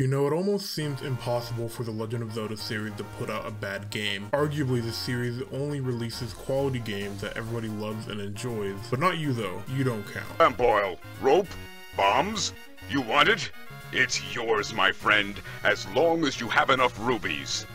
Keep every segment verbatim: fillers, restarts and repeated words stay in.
You know, it almost seems impossible for the Legend of Zelda series to put out a bad game. Arguably, the series only releases quality games that everybody loves and enjoys. But not you though, you don't count. Lamp oil, rope, bombs, you want it? It's yours, my friend, as long as you have enough rubies.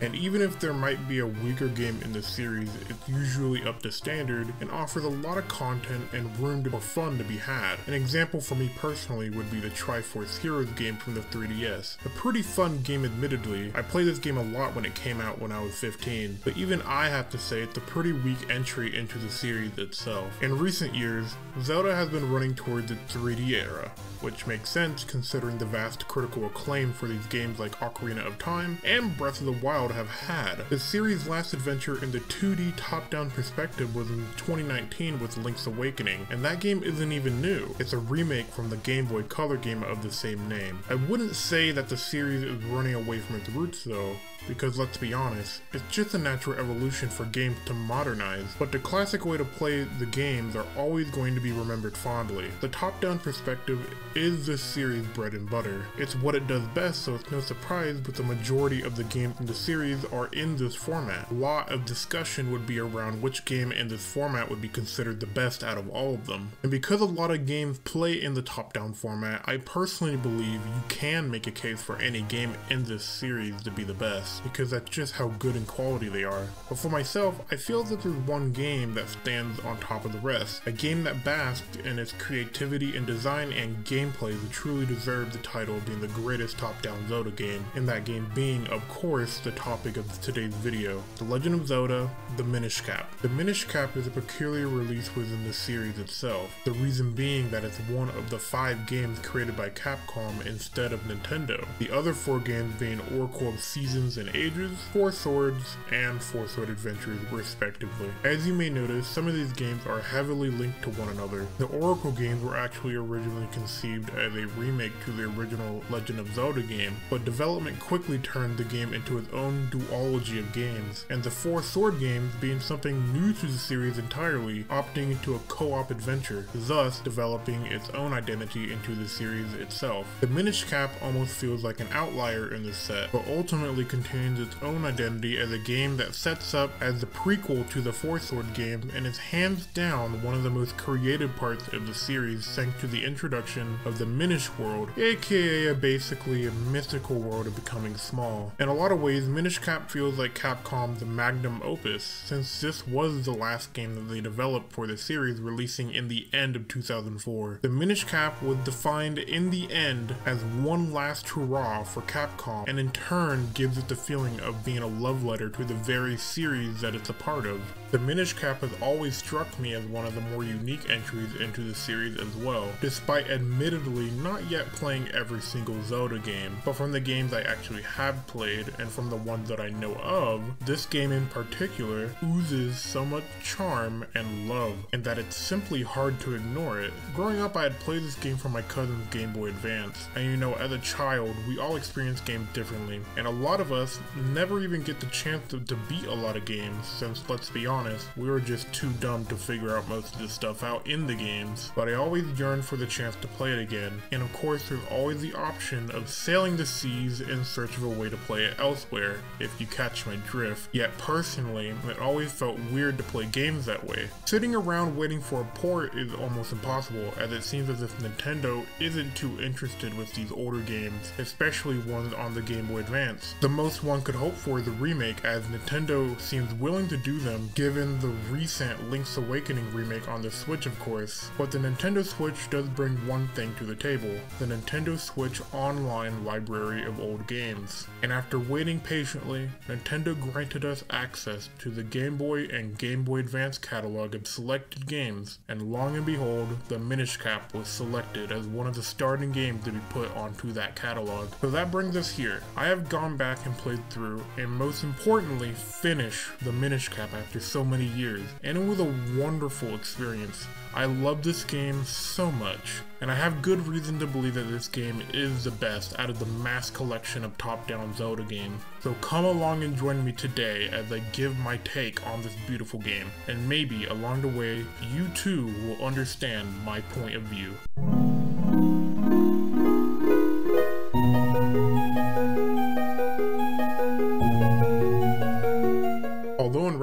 And even if there might be a weaker game in the series, it's usually up to standard and offers a lot of content and room for fun to be had. An example for me personally would be the Triforce Heroes game from the three D S. A pretty fun game admittedly. I played this game a lot when it came out when I was fifteen, but even I have to say it's a pretty weak entry into the series itself. In recent years, Zelda has been running towards the three D era, which makes sense considering the vast critical acclaim for these games like Ocarina of Time and Breath of the Wild have had. The series' last adventure in the two D top-down perspective was in twenty nineteen with Link's Awakening, and that game isn't even new. It's a remake from the Game Boy Color game of the same name. I wouldn't say that the series is running away from its roots though, because let's be honest, it's just a natural evolution for games to modernize, but the classic way to play the games are always going to be remembered fondly. The top-down perspective is this series' bread and butter. It's what it does best, so it's no surprise but the majority of the games in the series are in this format. A lot of discussion would be around which game in this format would be considered the best out of all of them. And because a lot of games play in the top-down format, I personally believe you can make a case for any game in this series to be the best, because that's just how good in quality they are. But for myself, I feel that there's one game that stands on top of the rest, a game that basked in its creativity and design and gameplay that truly deserved the title of being the greatest top-down Zelda game, and that game being, of course, the topic of today's video, The Legend of Zelda, The Minish Cap. The Minish Cap is a peculiar release within the series itself, the reason being that it's one of the five games created by Capcom instead of Nintendo, the other four games being Oracle of Seasons and Ages, Four Swords, and Four Sword Adventures respectively. As you may notice, some of these games are heavily linked to one another. The Oracle games were actually originally conceived as a remake to the original Legend of Zelda game, but development quickly turned the game into its own duology of games, and the Four Sword games being something new to the series entirely, opting into a co-op adventure, thus developing its own identity into the series itself. The Minish Cap almost feels like an outlier in this set, but ultimately contains its own identity as a game that sets up as the prequel to the Four Sword game, and is hands down one of the most creative parts of the series thanks to the introduction of the Minish world, aka basically a mystical world of becoming small. In a lot of ways, Minish Cap feels like Capcom's magnum opus, since this was the last game that they developed for the series, releasing in the end of two thousand four. The Minish Cap was defined in the end as one last hurrah for Capcom, and in turn gives it the feeling of being a love letter to the very series that it's a part of. The Minish Cap has always struck me as one of the more unique entries into the series as well, despite admittedly not yet playing every single Zelda game, but from the games I actually have played, and from the ones that I know of, this game in particular oozes so much charm and love, and that it's simply hard to ignore it. Growing up, I had played this game from my cousin's Game Boy Advance, and you know, as a child, we all experience games differently, and a lot of us never even get the chance to, to beat a lot of games, since let's be honest, we were just too dumb to figure out most of this stuff out in the games, but I always yearned for the chance to play it again, and of course there's always the option of sailing the seas in search of a way to play it elsewhere, if you catch my drift. Yet personally, it always felt weird to play games that way. Sitting around waiting for a port is almost impossible, as it seems as if Nintendo isn't too interested with these older games, especially ones on the Game Boy Advance. The most one could hope for is a remake, as Nintendo seems willing to do them given the recent Link's Awakening remake on the Switch of course, but the Nintendo Switch does bring one thing to the table, the Nintendo Switch Online library of old games, and after waiting patiently Recently, Nintendo granted us access to the Game Boy and Game Boy Advance catalog of selected games, and long and behold, the Minish Cap was selected as one of the starting games to be put onto that catalog. So that brings us here. I have gone back and played through, and most importantly, finished the Minish Cap after so many years, and it was a wonderful experience. I love this game so much, and I have good reason to believe that this game is the best out of the mass collection of top-down Zelda games. So come along and join me today as I give my take on this beautiful game, and maybe along the way, you too will understand my point of view.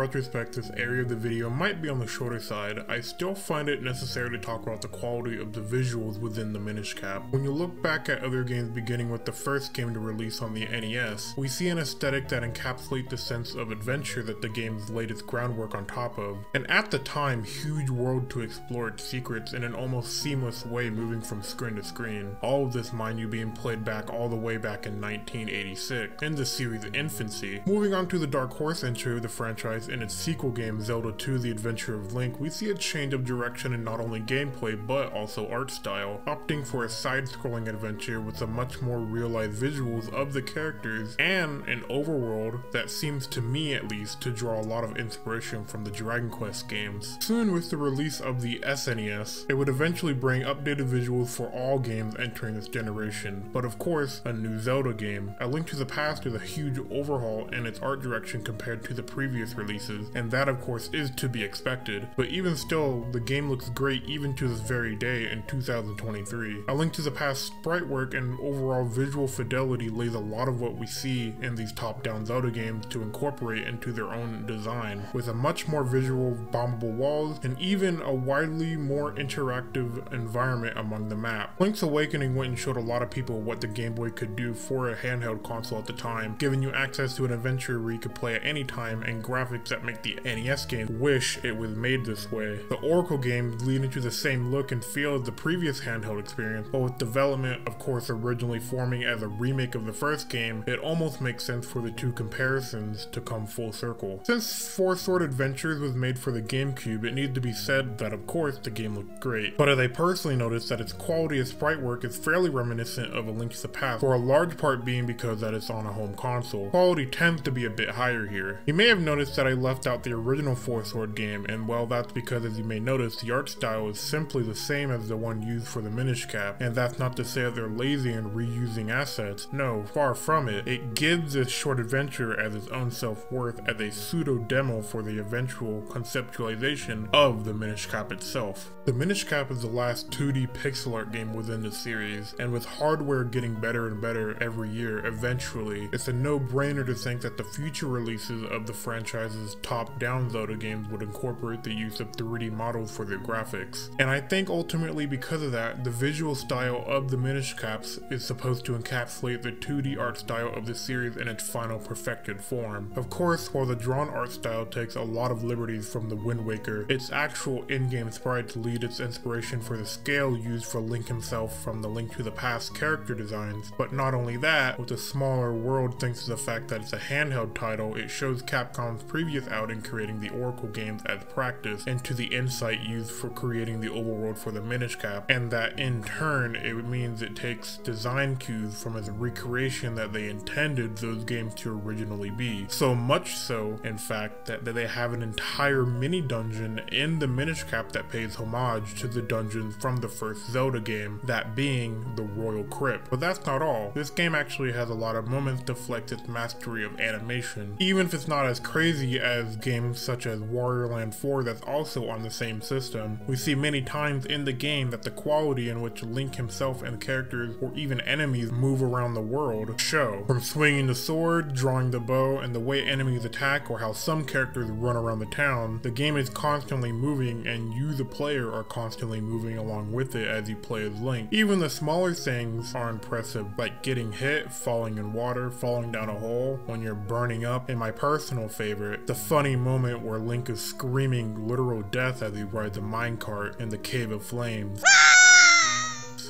retrospect, this area of the video might be on the shorter side, I still find it necessary to talk about the quality of the visuals within the Minish Cap. When you look back at other games beginning with the first game to release on the N E S, we see an aesthetic that encapsulates the sense of adventure that the game's latest groundwork on top of, and at the time, huge world to explore its secrets in an almost seamless way, moving from screen to screen. All of this, mind you, being played back all the way back in nineteen eighty-six, in the series' infancy. Moving on to the dark horse entry of the franchise and its sequel game, Zelda two: The Adventure of Link, we see a change of direction in not only gameplay but also art style, opting for a side-scrolling adventure with a much more realized visuals of the characters and an overworld that seems, to me at least, to draw a lot of inspiration from the Dragon Quest games. Soon, with the release of the S N E S, it would eventually bring updated visuals for all games entering this generation, but of course, a new Zelda game. A Link to the Past is a huge overhaul in its art direction compared to the previous releases, and that of course is to be expected, but even still, the game looks great even to this very day in two thousand twenty-three. A Link to the Past sprite work and overall visual fidelity lays a lot of what we see in these top-down Zelda games to incorporate into their own design, with a much more visual, bombable walls, and even a widely more interactive environment among the map. Link's Awakening went and showed a lot of people what the Game Boy could do for a handheld console at the time, giving you access to an adventure where you could play at any time and graphics that make the N E S game wish it was made this way. The Oracle games lead into the same look and feel as the previous handheld experience, but with development of course originally forming as a remake of the first game, it almost makes sense for the two comparisons to come full circle. Since Four Sword Adventures was made for the GameCube, it needs to be said that of course the game looked great, but as I personally noticed that its quality of sprite work is fairly reminiscent of A Link to the Past, for a large part being because that it's on a home console. Quality tends to be a bit higher here. You may have noticed that I left out the original Four Sword game, and well, that's because as you may notice, the art style is simply the same as the one used for the Minish Cap, and that's not to say that they're lazy in reusing assets. No, far from it. It gives this short adventure as its own self-worth as a pseudo-demo for the eventual conceptualization of the Minish Cap itself. The Minish Cap is the last two D pixel art game within the series, and with hardware getting better and better every year, eventually, it's a no-brainer to think that the future releases of the franchise's top-down Zelda games would incorporate the use of three D models for their graphics. And I think ultimately because of that, the visual style of the Minish Caps is supposed to encapsulate the two D art style of the series in its final perfected form. Of course, while the drawn art style takes a lot of liberties from the Wind Waker, its actual in-game sprites lead its inspiration for the scale used for Link himself from the Link to the Past character designs. But not only that, with a smaller world thanks to the fact that it's a handheld title, it shows Capcom's previous outing creating the Oracle games as practice, and to the insight used for creating the overworld for the Minish Cap, and that in turn it means it takes design cues from its recreation that they intended those games to originally be. So much so, in fact, that, that they have an entire mini dungeon in the Minish Cap that pays homage to the dungeon from the first Zelda game, that being the Royal Crypt. But that's not all. This game actually has a lot of moments to flex its mastery of animation, even if it's not as crazy as games such as Wario Land four that's also on the same system. We see many times in the game that the quality in which Link himself and characters or even enemies move around the world show, from swinging the sword, drawing the bow, and the way enemies attack or how some characters run around the town. The game is constantly moving and you the player are constantly moving along with it as you play as Link. Even the smaller things are impressive, like getting hit, falling in water, falling down a hole, when you're burning up, and my personal favorite, the funny moment where Link is screaming literal death as he rides a minecart in the Cave of Flames.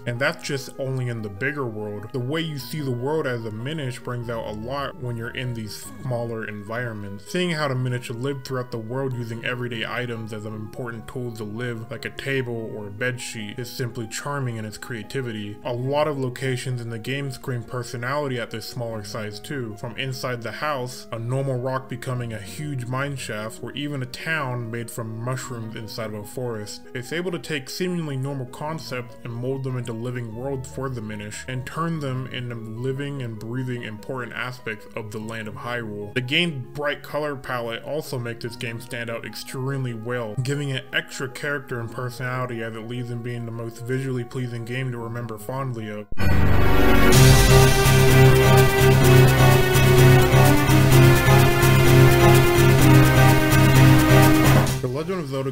And that's just only in the bigger world. The way you see the world as a Minish brings out a lot when you're in these smaller environments. Seeing how the Minish live throughout the world using everyday items as an important tool to live, like a table or a bedsheet, is simply charming in its creativity. A lot of locations in the game scream personality at this smaller size too, from inside the house, a normal rock becoming a huge mine shaft, or even a town made from mushrooms inside of a forest. It's able to take seemingly normal concepts and mold them into living world for the Minish, and turn them into living and breathing important aspects of the land of Hyrule. The game's bright color palette also makes this game stand out extremely well, giving it extra character and personality as it leaves in being the most visually pleasing game to remember fondly of.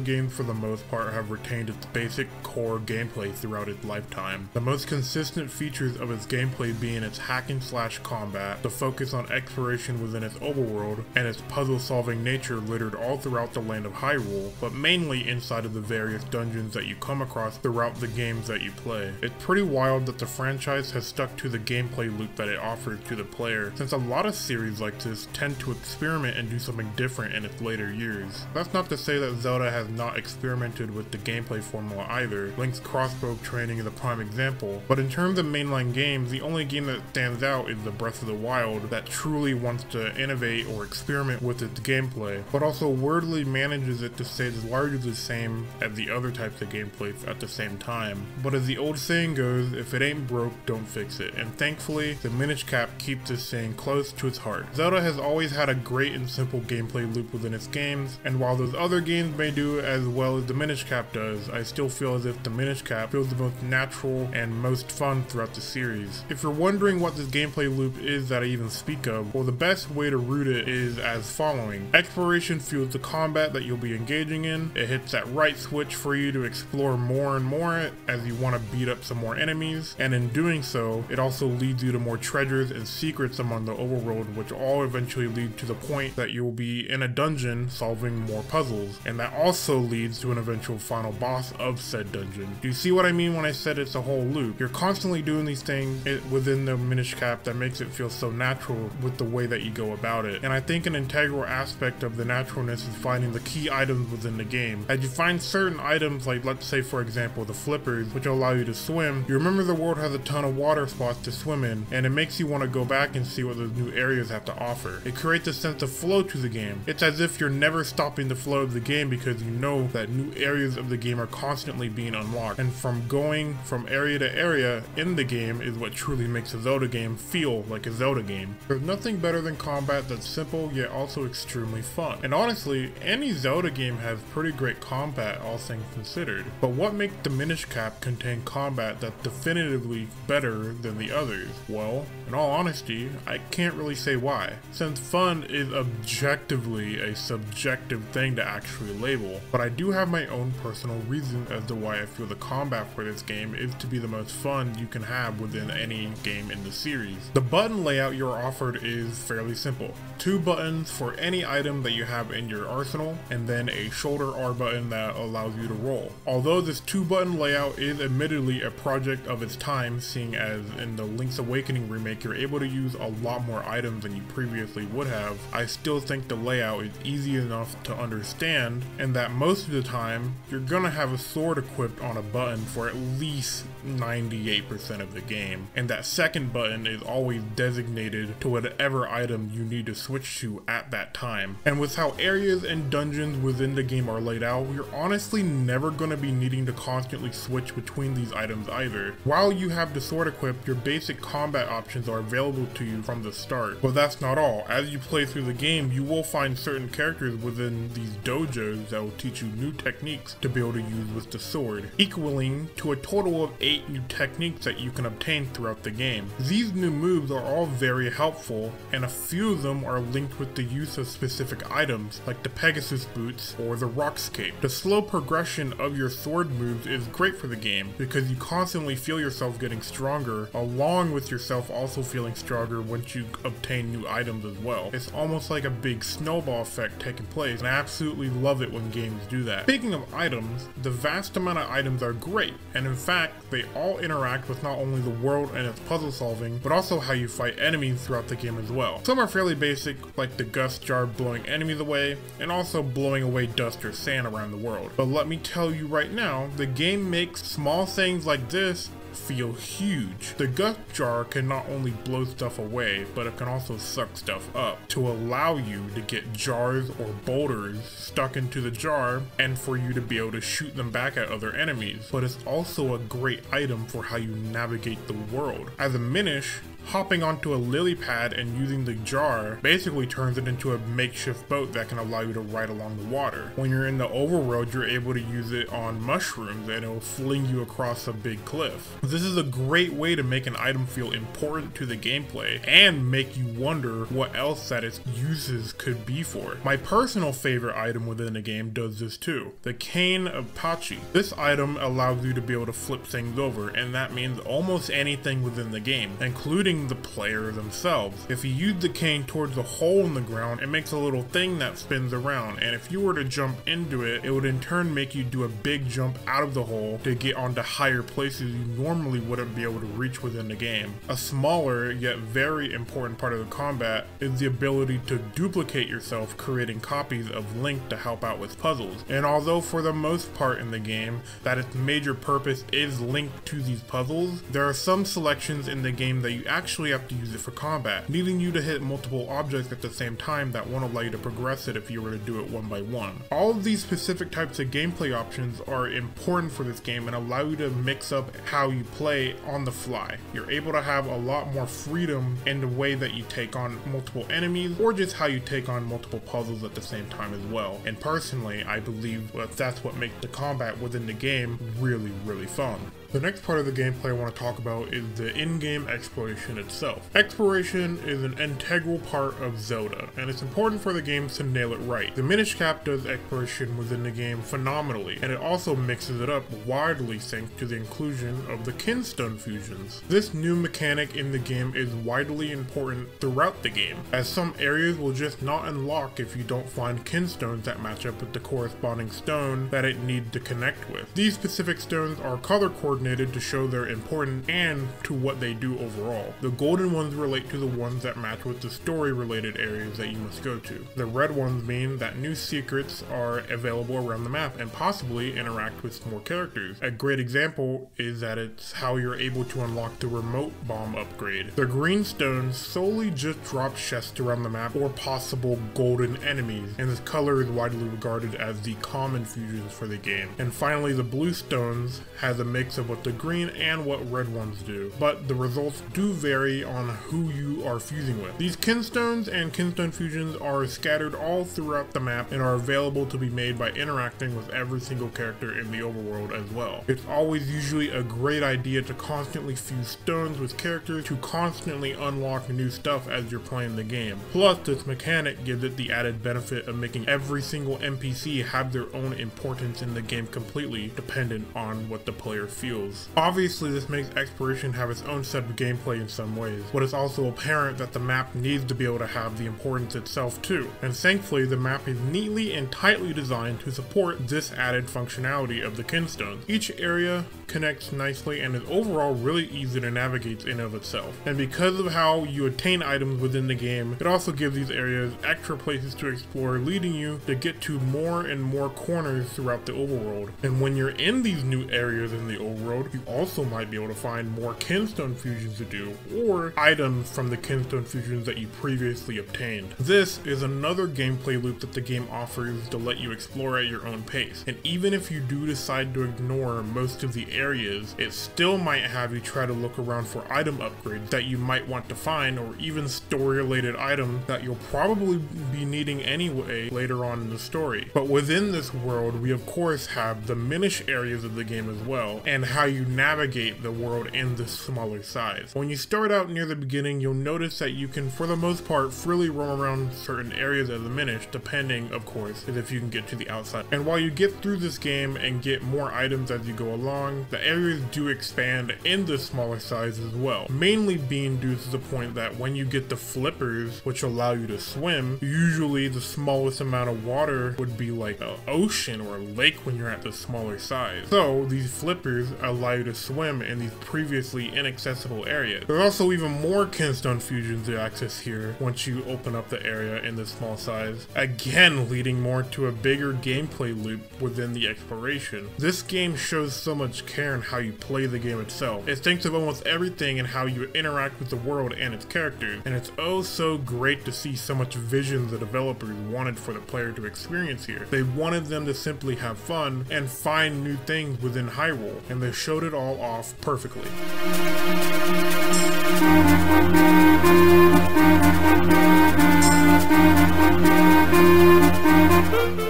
Zelda games for the most part have retained its basic core gameplay throughout its lifetime, the most consistent features of its gameplay being its hacking slash combat, the focus on exploration within its overworld, and its puzzle-solving nature littered all throughout the land of Hyrule, but mainly inside of the various dungeons that you come across throughout the games that you play. It's pretty wild that the franchise has stuck to the gameplay loop that it offers to the player, since a lot of series like this tend to experiment and do something different in its later years. That's not to say that Zelda has not experimented with the gameplay formula either. Link's crossbow training is a prime example, but in terms of mainline games, the only game that stands out is the Breath of the Wild that truly wants to innovate or experiment with its gameplay, but also wordily manages it to stay largely the same as the other types of gameplay at the same time. But as the old saying goes, if it ain't broke, don't fix it, and thankfully, the Minish Cap keeps this saying close to its heart. Zelda has always had a great and simple gameplay loop within its games, and while those other games may do as well as the Minish Cap does, I still feel as if the Minish Cap feels the most natural and most fun throughout the series. If you're wondering what this gameplay loop is that I even speak of, well, the best way to root it is as following. Exploration fuels the combat that you'll be engaging in, it hits that right switch for you to explore more and more as you want to beat up some more enemies, and in doing so, it also leads you to more treasures and secrets among the overworld, which all eventually lead to the point that you'll be in a dungeon solving more puzzles, and that also leads to an eventual final boss of said dungeon. Do you see what I mean when I said it's a whole loop? You're constantly doing these things within the Minish Cap that makes it feel so natural with the way that you go about it, and I think an integral aspect of the naturalness is finding the key items within the game. As you find certain items, like let's say for example the flippers, which allow you to swim, you remember the world has a ton of water spots to swim in, and it makes you want to go back and see what those new areas have to offer. It creates a sense of flow to the game. It's as if you're never stopping the flow of the game because you know that new areas of the game are constantly being unlocked, and from going from area to area in the game is what truly makes a Zelda game feel like a Zelda game. There's nothing better than combat that's simple yet also extremely fun, and honestly any Zelda game has pretty great combat all things considered, but what makes the Minish Cap contain combat that's definitively better than the others? Well, in all honesty, I can't really say why, since fun is objectively a subjective thing to actually label, but I do have my own personal reason as to why I feel the combat for this game is to be the most fun you can have within any game in the series. The button layout you're offered is fairly simple. Two buttons for any item that you have in your arsenal, and then a shoulder R button that allows you to roll. Although this two button layout is admittedly a project of its time, seeing as in the Link's Awakening remake you're able to use a lot more items than you previously would have, I still think the layout is easy enough to understand, and that most of the time you're gonna have a sword equipped on a button for at least ninety-eight percent of the game, and that second button is always designated to whatever item you need to switch to at that time. And with how areas and dungeons within the game are laid out, you're honestly never going to be needing to constantly switch between these items either. While you have the sword equipped, your basic combat options are available to you from the start, but that's not all. As you play through the game, you will find certain characters within these dojos that will teach you new techniques to be able to use with the sword, equaling to a total of eight new techniques that you can obtain throughout the game. These new moves are all very helpful, and a few of them are linked with the use of specific items, like the Pegasus Boots or the Rockscape. The slow progression of your sword moves is great for the game, because you constantly feel yourself getting stronger, along with yourself also feeling stronger once you obtain new items as well. It's almost like a big snowball effect taking place, and I absolutely love it when games do that. Speaking of items, the vast amount of items are great, and in fact, they all interact with not only the world and its puzzle solving, but also how you fight enemies throughout the game as well. Some are fairly basic, like the Gust Jar blowing enemies away, and also blowing away dust or sand around the world. But let me tell you right now, the game makes small things like this feel huge. The Gust Jar can not only blow stuff away, but it can also suck stuff up to allow you to get jars or boulders stuck into the jar and for you to be able to shoot them back at other enemies. But it's also a great item for how you navigate the world. As a Minish, hopping onto a lily pad and using the jar basically turns it into a makeshift boat that can allow you to ride along the water. When you're in the overworld, you're able to use it on mushrooms and it'll fling you across a big cliff. This is a great way to make an item feel important to the gameplay and make you wonder what else that its uses could be for. My personal favorite item within the game does this too, the Cane of Pachi. This item allows you to be able to flip things over, and that means almost anything within the game, including the player themselves. If you use the cane towards the hole in the ground, it makes a little thing that spins around, and if you were to jump into it, it would in turn make you do a big jump out of the hole to get onto higher places you normally wouldn't be able to reach within the game. A smaller yet very important part of the combat is the ability to duplicate yourself, creating copies of Link to help out with puzzles. And although for the most part in the game that its major purpose is linked to these puzzles, there are some selections in the game that you actually have to use it for combat, needing you to hit multiple objects at the same time that won't allow you to progress it if you were to do it one by one. All of these specific types of gameplay options are important for this game and allow you to mix up how you play on the fly. You're able to have a lot more freedom in the way that you take on multiple enemies, or just how you take on multiple puzzles at the same time as well. And personally, I believe that that's what makes the combat within the game really, really fun. The next part of the gameplay I want to talk about is the in-game exploration itself. Exploration is an integral part of Zelda, and it's important for the game to nail it right. The Minish Cap does exploration within the game phenomenally, and it also mixes it up widely thanks to the inclusion of the Kinstone fusions. This new mechanic in the game is widely important throughout the game, as some areas will just not unlock if you don't find Kinstones that match up with the corresponding stone that it needs to connect with. These specific stones are color-coordinated to show their importance and to what they do overall. The golden ones relate to the ones that match with the story related areas that you must go to. The red ones mean that new secrets are available around the map and possibly interact with more characters. A great example is that it's how you're able to unlock the remote bomb upgrade. The green stones solely just drop chests around the map or possible golden enemies, and this color is widely regarded as the common fusions for the game. And finally, the blue stones has a mix of what the green and what red ones do, but the results do vary on who you are fusing with. These kinstones and kinstone fusions are scattered all throughout the map and are available to be made by interacting with every single character in the overworld as well. It's always usually a great idea to constantly fuse stones with characters to constantly unlock new stuff as you're playing the game. Plus, this mechanic gives it the added benefit of making every single N P C have their own importance in the game, completely dependent on what the player feels. Obviously, this makes exploration have its own set of gameplay in some ways, but it's also apparent that the map needs to be able to have the importance itself too, and thankfully the map is neatly and tightly designed to support this added functionality of the kinstones. Each area connects nicely and is overall really easy to navigate in and of itself, and because of how you attain items within the game, it also gives these areas extra places to explore, leading you to get to more and more corners throughout the overworld. And when you're in these new areas in the overworld, you also might be able to find more kinstone fusions to do, or items from the kinstone fusions that you previously obtained. This is another gameplay loop that the game offers to let you explore at your own pace, and even if you do decide to ignore most of the areas, it still might have you try to look around for item upgrades that you might want to find, or even story related items that you'll probably be needing anyway later on in the story. But within this world, we of course have the Minish areas of the game as well, and how you navigate the world in this smaller size. When you start out near the beginning, you'll notice that you can, for the most part, freely roam around certain areas as a Minish, depending, of course, as if you can get to the outside. And while you get through this game and get more items as you go along, the areas do expand in the smaller size as well, mainly being due to the point that when you get the flippers, which allow you to swim, usually the smallest amount of water would be like an ocean or a lake when you're at the smaller size. So these flippers allow you to swim in these previously inaccessible areas. There's also even more kinstone fusions to access here once you open up the area in this small size, again leading more to a bigger gameplay loop within the exploration. This game shows so much care care in how you play the game itself. It thinks of almost everything in how you interact with the world and its characters, and it's oh so great to see so much vision the developers wanted for the player to experience here. They wanted them to simply have fun and find new things within Hyrule, and they showed it all off perfectly.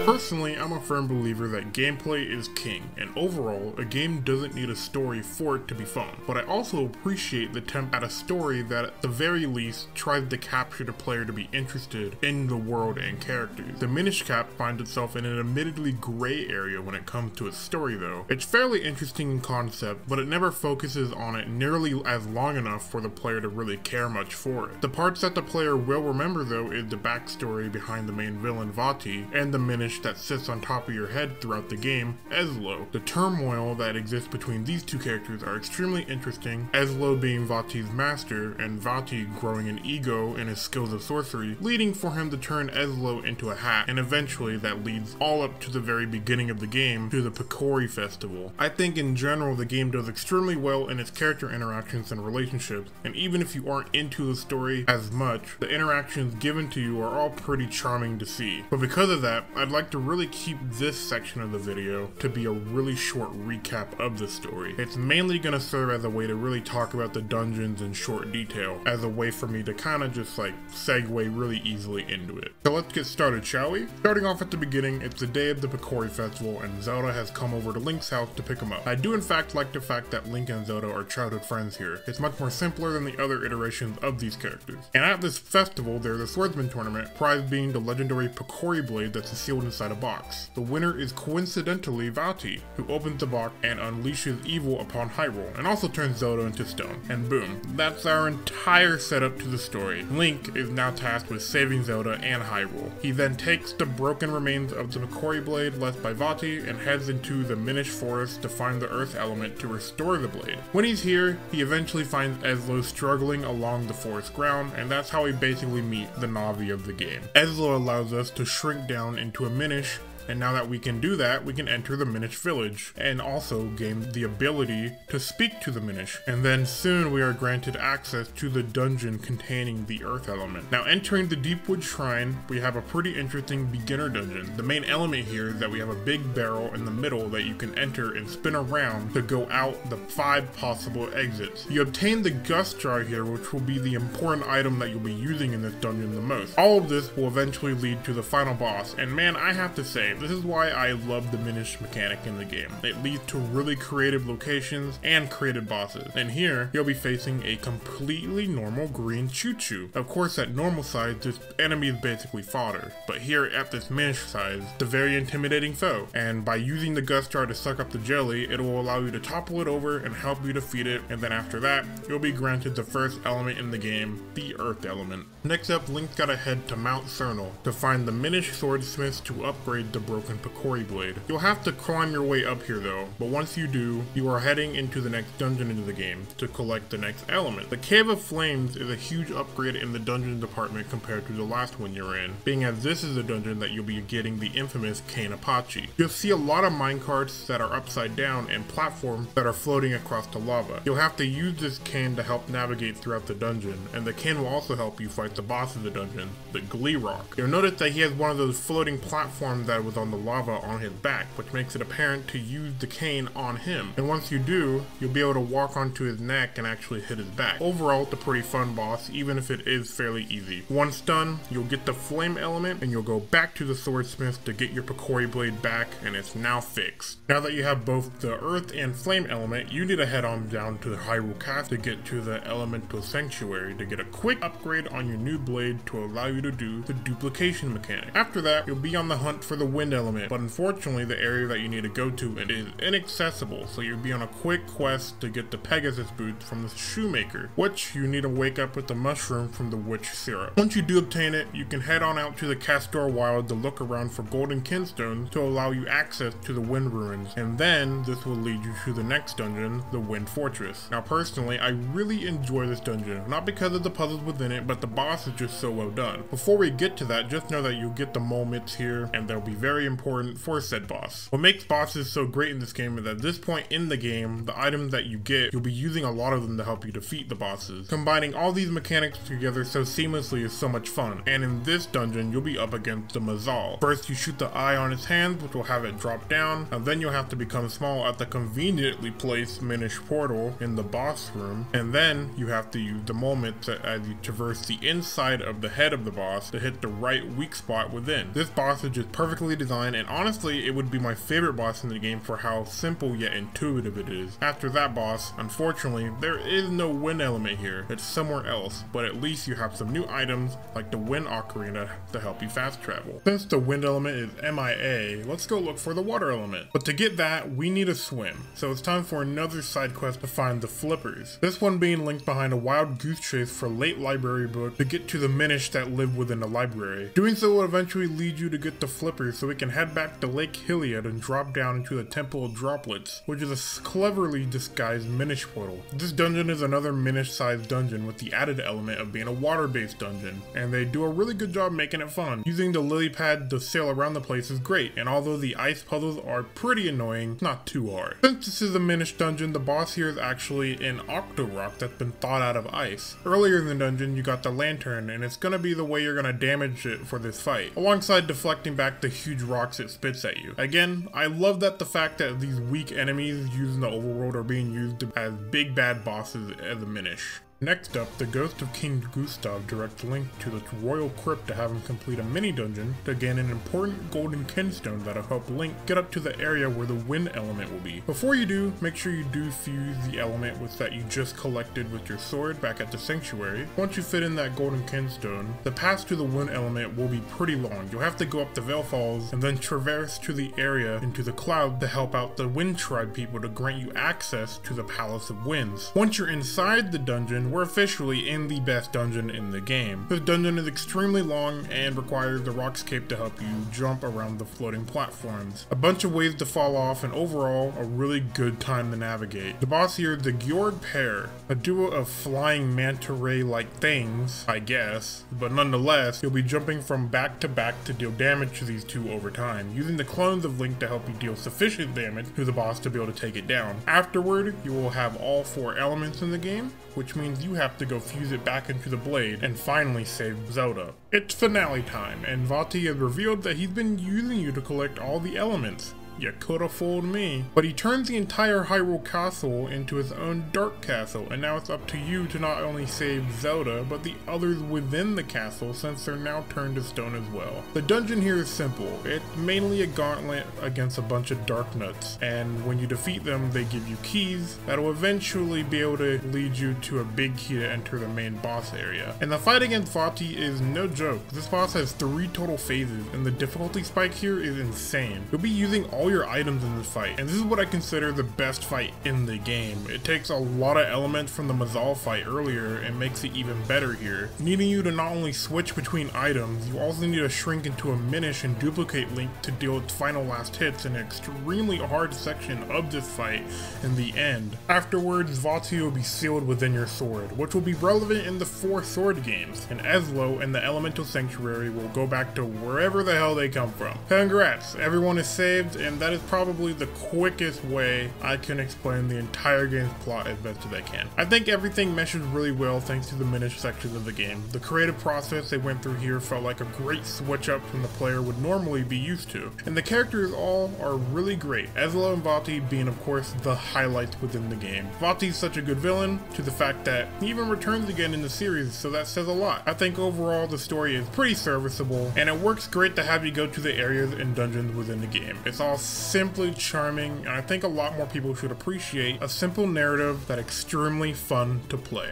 Personally, I'm a firm believer that gameplay is king, and overall, a game doesn't need a story for it to be fun, but I also appreciate the attempt at a story that at the very least tries to capture the player to be interested in the world and characters. The Minish Cap finds itself in an admittedly gray area when it comes to its story though. It's fairly interesting in concept, but it never focuses on it nearly as long enough for the player to really care much for it. The parts that the player will remember though is the backstory behind the main villain Vaati, and the Minish that sits on top of your head throughout the game, Ezlo. The turmoil that exists between these two characters are extremely interesting, Ezlo being Vaati's master, and Vaati growing an ego in his skills of sorcery, leading for him to turn Ezlo into a hat, and eventually that leads all up to the very beginning of the game, to the Picori festival. I think in general the game does extremely well in its character interactions and relationships, and even if you aren't into the story as much, the interactions given to you are all pretty charming to see. But because of that, I'd like to really keep this section of the video to be a really short recap of the story. It's mainly going to serve as a way to really talk about the dungeons in short detail, as a way for me to kind of just like segue really easily into it. So let's get started, shall we? Starting off at the beginning, it's the day of the Picori festival and Zelda has come over to Link's house to pick him up. I do in fact like the fact that Link and Zelda are childhood friends here. It's much more simpler than the other iterations of these characters. And at this festival there's a swordsman tournament, prize being the legendary Picori blade that's sealed inside a box. The winner is coincidentally Vaati, who opens the box and unleashes evil upon Hyrule, and also turns Zelda into stone. And boom, that's our entire setup to the story. Link is now tasked with saving Zelda and Hyrule. He then takes the broken remains of the Picori blade left by Vaati and heads into the Minish forest to find the earth element to restore the blade. When he's here, he eventually finds Ezlo struggling along the forest ground, and that's how we basically meet the Navi of the game. Ezlo allows us to shrink down into a Minish, and now that we can do that, we can enter the Minish village and also gain the ability to speak to the Minish, and then soon we are granted access to the dungeon containing the earth element. Now entering the Deepwood Shrine, we have a pretty interesting beginner dungeon. The main element here is that we have a big barrel in the middle that you can enter and spin around to go out the five possible exits. You obtain the Gust Jar here, which will be the important item that you'll be using in this dungeon the most. All of this will eventually lead to the final boss, and man, I have to say, this is why I love the Minish mechanic in the game. It leads to really creative locations and creative bosses. And here, you'll be facing a completely normal green Choo-Choo. Of course, at normal size, this enemy is basically fodder. But here, at this Minish size, it's a very intimidating foe. And by using the Gust Jar to suck up the jelly, it will allow you to topple it over and help you defeat it. And then after that, you'll be granted the first element in the game, the Earth element. Next up, Link's gotta head to Mount Cernal to find the Minish swordsmiths to upgrade the broken Picori blade. You'll have to climb your way up here though, but once you do, you are heading into the next dungeon in the game to collect the next element. The Cave of Flames is a huge upgrade in the dungeon department compared to the last one you're in, being as this is a dungeon that you'll be getting the infamous Cane Apache. You'll see a lot of minecarts that are upside down and platforms that are floating across the lava. You'll have to use this cane to help navigate throughout the dungeon, and the cane will also help you fight the boss of the dungeon, the Gleerock. You'll notice that he has one of those floating platforms that was on the lava on his back, which makes it apparent to use the cane on him, and once you do, you'll be able to walk onto his neck and actually hit his back. Overall, it's a pretty fun boss, even if it is fairly easy. Once done, you'll get the flame element and you'll go back to the swordsmith to get your Picori blade back, and it's now fixed. Now that you have both the earth and flame element, you need to head on down to the Hyrule Castle to get to the Elemental Sanctuary to get a quick upgrade on your new blade to allow you to do the duplication mechanic. After that, you'll be on the hunt for the wind element, but unfortunately the area that you need to go to it is inaccessible, so you'll be on a quick quest to get the Pegasus Boots from the shoemaker, which you need to wake up with the mushroom from the witch syrup. Once you do obtain it, you can head on out to the Castor Wild to look around for golden kinstones to allow you access to the wind ruins, and then this will lead you to the next dungeon, the Wind Fortress. Now personally, I really enjoy this dungeon, not because of the puzzles within it, but the boss is just so well done. Before we get to that, just know that you'll get the mole mitts here, and they'll be very very important for said boss. What makes bosses so great in this game is that at this point in the game, the items that you get, you'll be using a lot of them to help you defeat the bosses. Combining all these mechanics together so seamlessly is so much fun, and in this dungeon, you'll be up against the Mazal. First, you shoot the eye on its hand, which will have it drop down, and then you'll have to become small at the conveniently placed Minish portal in the boss room, and then you have to use the moment to, as you traverse the inside of the head of the boss to hit the right weak spot within. This boss is just perfectly designed, and honestly, it would be my favorite boss in the game for how simple yet intuitive it is. After that boss, unfortunately, there is no win element here. It's somewhere else, but at least you have some new items like the wind ocarina to help you fast travel. Since the wind element is M I A, let's go look for the water element. But to get that, we need a swim. So it's time for another side quest to find the flippers. This one being linked behind a wild goose chase for late library book to get to the Minish that live within the library. Doing so will eventually lead you to get the flippers so we can head back to Lake Hilliard and drop down into the Temple of Droplets, which is a cleverly disguised Minish portal. This dungeon is another Minish-sized dungeon with the added element of being a water-based dungeon, and they do a really good job making it fun. Using the lily pad to sail around the place is great, and although the ice puzzles are pretty annoying, not too hard. Since this is a Minish dungeon, the boss here is actually an Octorock that's been thawed out of ice. Earlier in the dungeon, you got the lantern, and it's gonna be the way you're gonna damage it for this fight, alongside deflecting back the huge rocks it spits at you. Again, I love that the fact that these weak enemies used in the overworld are being used as big bad bosses as a Minish. Next up, the ghost of King Gustav directs Link to the Royal Crypt to have him complete a mini-dungeon to gain an important golden kinstone that'll help Link get up to the area where the wind element will be. Before you do, make sure you do fuse the element with that you just collected with your sword back at the sanctuary. Once you fit in that golden kinstone, the path to the wind element will be pretty long. You'll have to go up the Veil Falls and then traverse to the area into the cloud to help out the Wind Tribe people to grant you access to the Palace of Winds. Once you're inside the dungeon, we're officially in the best dungeon in the game. This dungeon is extremely long and requires the Rock's Cape to help you jump around the floating platforms. A bunch of ways to fall off, and overall, a really good time to navigate. The boss here is the Gjord Pair, a duo of flying manta ray-like things, I guess, but nonetheless, you'll be jumping from back to back to deal damage to these two over time, using the clones of Link to help you deal sufficient damage to the boss to be able to take it down. Afterward, you will have all four elements in the game, which means you have to go fuse it back into the blade and finally save Zelda. It's finale time, and Vaati has revealed that he's been using you to collect all the elements. You coulda fooled me. But he turns the entire Hyrule Castle into his own dark castle, and now it's up to you to not only save Zelda, but the others within the castle since they're now turned to stone as well. The dungeon here is simple. It's mainly a gauntlet against a bunch of dark nuts, and when you defeat them, they give you keys that'll eventually be able to lead you to a big key to enter the main boss area. And the fight against Vaati is no joke. This boss has three total phases, and the difficulty spike here is insane. You'll be using all your items in this fight, and this is what I consider the best fight in the game. It takes a lot of elements from the Mazal fight earlier and makes it even better here, needing you to not only switch between items, you also need to shrink into a Minish and duplicate Link to deal its final last hits in an extremely hard section of this fight in the end. Afterwards, Vaati will be sealed within your sword, which will be relevant in the Four Sword games, and Ezlo and the Elemental Sanctuary will go back to wherever the hell they come from. Congrats, everyone is saved, and that is probably the quickest way I can explain the entire game's plot as best as I can. I think everything meshes really well thanks to the Minish sections of the game. The creative process they went through here felt like a great switch up from the player would normally be used to, and the characters all are really great, Ezlo and Vaati being of course the highlights within the game. Vaati is such a good villain to the fact that he even returns again in the series, so that says a lot. I think overall the story is pretty serviceable, and it works great to have you go to the areas and dungeons within the game. It's all simply charming, and I think a lot more people should appreciate a simple narrative that's extremely fun to play.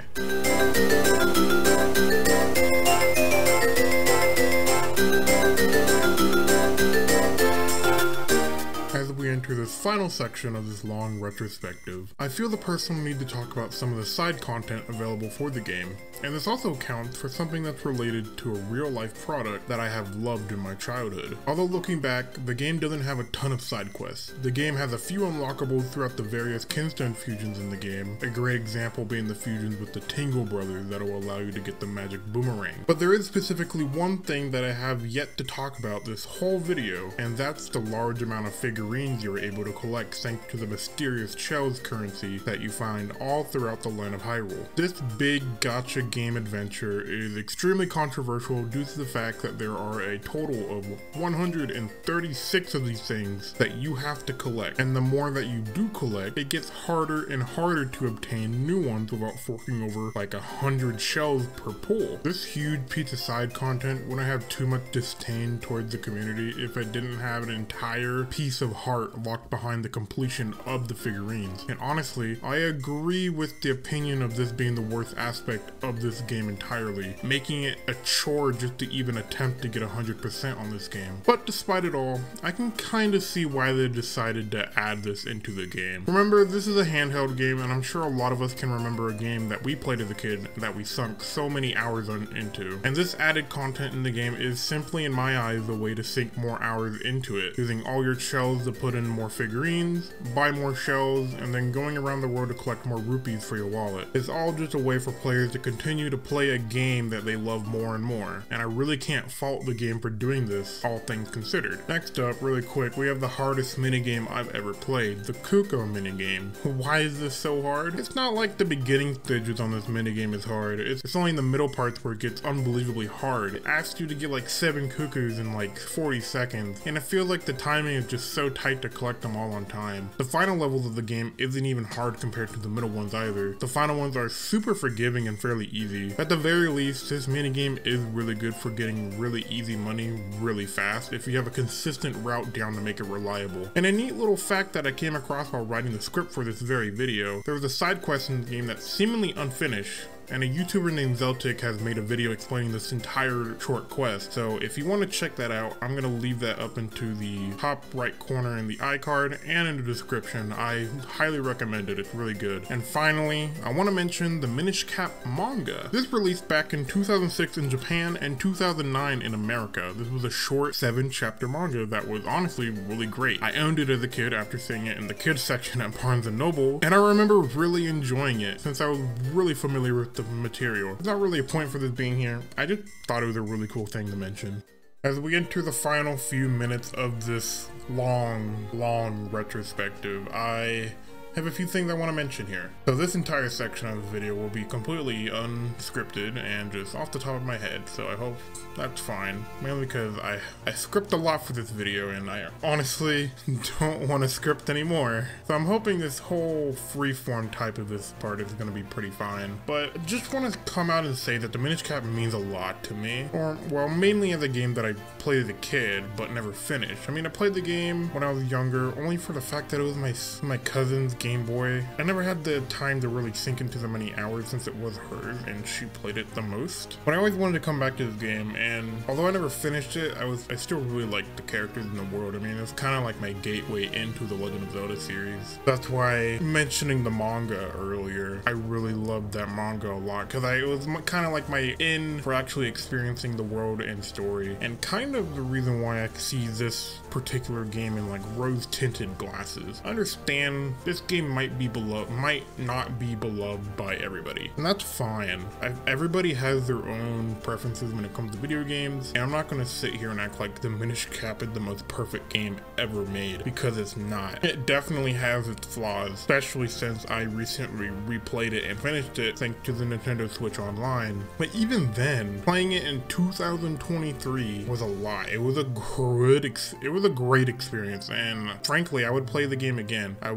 Enter the final section of this long retrospective, I feel the personal need to talk about some of the side content available for the game, and this also counts for something that's related to a real-life product that I have loved in my childhood. Although looking back, the game doesn't have a ton of side quests. The game has a few unlockables throughout the various Kinstone fusions in the game, a great example being the fusions with the Tingle Brothers that will allow you to get the magic boomerang. But there is specifically one thing that I have yet to talk about this whole video, and that's the large amount of figurines you were able to collect thanks to the mysterious shells currency that you find all throughout the land of Hyrule. This big gacha game adventure is extremely controversial due to the fact that there are a total of one hundred thirty-six of these things that you have to collect, and the more that you do collect, it gets harder and harder to obtain new ones without forking over like a hundred shells per pull. This huge piece of side content wouldn't have too much disdain towards the community if I didn't have an entire piece of heart locked behind the completion of the figurines. And honestly, I agree with the opinion of this being the worst aspect of this game entirely, making it a chore just to even attempt to get one hundred percent on this game. But despite it all, I can kinda see why they decided to add this into the game. Remember, this is a handheld game, and I'm sure a lot of us can remember a game that we played as a kid that we sunk so many hours on, into. And this added content in the game is simply, in my eyes, a way to sink more hours into it, using all your shells to put in more figurines, buy more shells, and then going around the world to collect more rupees for your wallet. It's all just a way for players to continue to play a game that they love more and more, and I really can't fault the game for doing this, all things considered. Next up, really quick, we have the hardest minigame I've ever played, the Cuckoo minigame. Why is this so hard? It's not like the beginning stages on this minigame is hard, it's, it's only in the middle parts where it gets unbelievably hard. It asks you to get like seven cuckoos in like forty seconds, and it feels like the timing is just so tight to collect them all on time. The final levels of the game isn't even hard compared to the middle ones either. The final ones are super forgiving and fairly easy. At the very least, this minigame is really good for getting really easy money really fast if you have a consistent route down to make it reliable. And a neat little fact that I came across while writing the script for this very video, there was a side quest in the game that's seemingly unfinished, and a YouTuber named Zeltic has made a video explaining this entire short quest, so if you want to check that out, I'm going to leave that up into the top right corner in the iCard and in the description. I highly recommend it, it's really good. And finally, I want to mention the Minish Cap manga. This released back in two thousand six in Japan and two thousand nine in America. This was a short seven chapter manga that was honestly really great. I owned it as a kid after seeing it in the kids section at Barnes and Noble, and I remember really enjoying it since I was really familiar with the material. It's not really a point for this being here, I just thought it was a really cool thing to mention. As we enter the final few minutes of this long, long retrospective, I have a few things I want to mention here. So this entire section of the video will be completely unscripted and just off the top of my head, so I hope that's fine, mainly because I, I script a lot for this video and I honestly don't want to script anymore. So I'm hoping this whole freeform type of this part is going to be pretty fine, but I just want to come out and say that the Minish Cap means a lot to me, or well, mainly as a game that I played as a kid but never finished. I mean, I played the game when I was younger only for the fact that it was my, my cousin's game Game Boy. I never had the time to really sink into the many hours since it was hers and she played it the most. But I always wanted to come back to this game, and although I never finished it, I was I still really liked the characters in the world. I mean, it's kind of like my gateway into the Legend of Zelda series. That's why mentioning the manga earlier, I really loved that manga a lot because I it was kind of like my in for actually experiencing the world and story, and kind of the reason why I see this particular game in like rose-tinted glasses. I understand this game might be beloved, might not be beloved by everybody, and that's fine. I've, everybody has their own preferences when it comes to video games, and I'm not going to sit here and act like the Minish Cap is the most perfect game ever made, because it's not. It definitely has its flaws, especially since I recently replayed it and finished it thanks to the Nintendo Switch Online. But even then, playing it in two thousand twenty-three was a lot. It was a good ex it was a great experience, and frankly, I would play the game again. I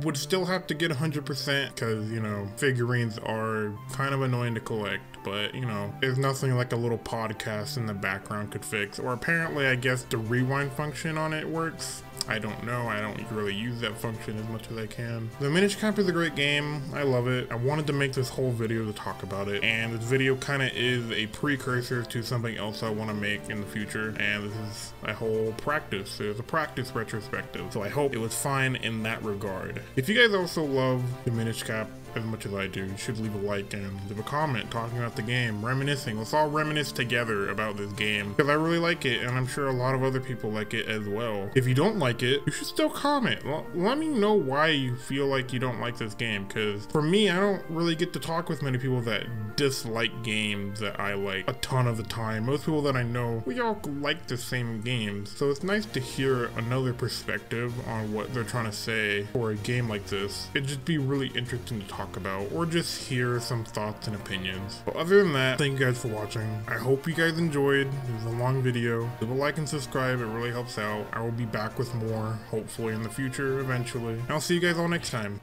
would still have to get one hundred percent because, you know, figurines are kind of annoying to collect, but, you know, there's nothing like a little podcast in the background could fix, or apparently I guess the rewind function on it works. I don't know. I don't really use that function as much as I can. The Minish Cap is a great game. I love it. I wanted to make this whole video to talk about it, and this video kind of is a precursor to something else I want to make in the future, and this is my whole practice. There's a practice retrospective, so I hope it was fine in that regard. If you guys also love the Minish Cap as much as I do, you should leave a like and leave a comment talking about the game, reminiscing. Let's all reminisce together about this game, because I really like it, and I'm sure a lot of other people like it as well. If you don't like it, you should still comment. L let me know why you feel like you don't like this game, because for me, I don't really get to talk with many people that dislike games that I like a ton of the time. Most people that I know, we all like the same games, so it's nice to hear another perspective on what they're trying to say for a game like this. It'd just be really interesting to talk about, or just hear some thoughts and opinions. But other than that, thank you guys for watching. I hope you guys enjoyed. It was a long video. Leave a like and subscribe, it really helps out. I will be back with more, hopefully in the future, eventually. And I'll see you guys all next time.